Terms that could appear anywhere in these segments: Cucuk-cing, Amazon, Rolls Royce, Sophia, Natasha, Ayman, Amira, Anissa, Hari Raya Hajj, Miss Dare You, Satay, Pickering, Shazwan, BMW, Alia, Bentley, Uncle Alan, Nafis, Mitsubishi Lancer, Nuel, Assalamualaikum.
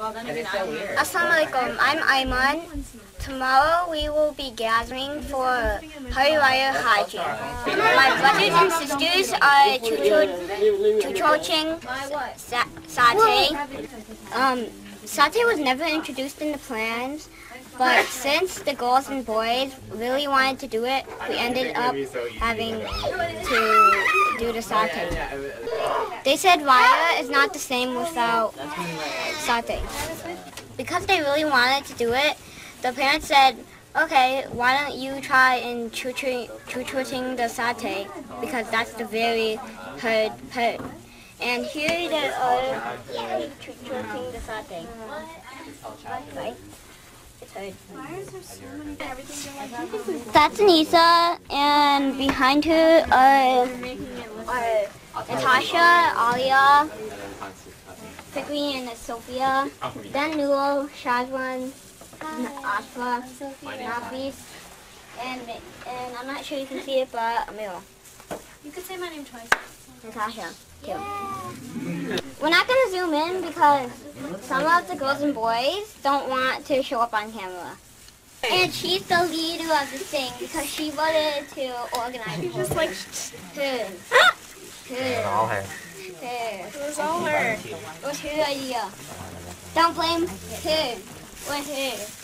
Well, then again, Assalamualaikum. I'm Ayman. Tomorrow we will be gathering for Hari Raya Hajj. My brothers and sisters are Cucuk-cing, satay. Satay was never introduced in the plans, but since the girls and boys really wanted to do it, we ended up having to do the satay. They said Raya is not the same without satay. Because they really wanted to do it, the parents said, okay, why don't you try and cucuk-cing the satay, because that's the very hard part. And here they are cucuk-cing the satay. Right? It's hard. Why is there so many everything? That's Anissa, and behind her are Natasha, Alia, Pickering, and Sophia, then Nuel, Shazwan, Aspa, Nafis, and I'm not sure you can see it, but Amira. You could say my name twice. Natasha, too. Yeah. We're not going to zoom in because some of the girls and boys don't want to show up on camera. And she's the leader of this thing because she wanted to organize it. Just like her. It was all her. It was her idea. Don't blame her.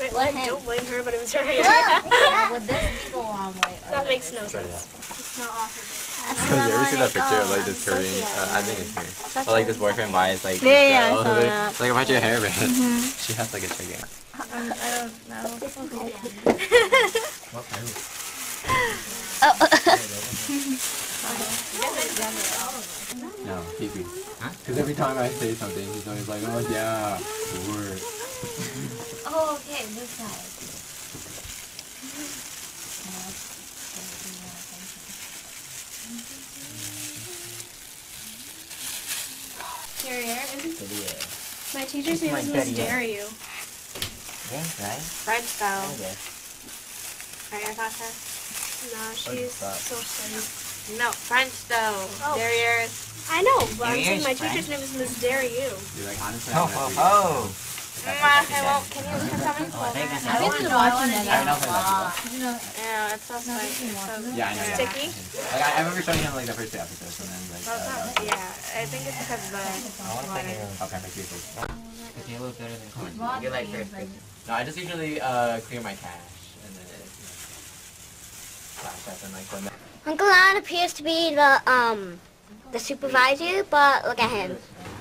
Don't blame her, but it was her idea. That makes no sense. It's not awesome. Have you ever seen that picture of like this Korean? I think it's her. But like this boyfriend buys like a bunch of hair bands. She has like a chicken. I don't know. No, Phoebe. Because every time I say something, he's always like, oh yeah, the word. Oh, okay, this side. Carrier, my teacher's name is Miss Dare You. Yeah, right? French style. Okay. Right, Natasha? No, she's social studies. No, French style. Oh. Derriere. I know, but I'm saying my teacher's name is Miss Dare You. You're like, honestly, I won't. Can you put something closer? I think you're watching it. Yeah, it's so sticky. Yeah, I know. Sticky? I remember showing him like the first episode, and then like. Yeah, I think it's because the. I want to play here. Okay, my teeth. It's a little better than common. You get like crispy. No, I just usually clear my cache and then flash up and like one. Uncle Alan appears to be the supervisor, but look at him.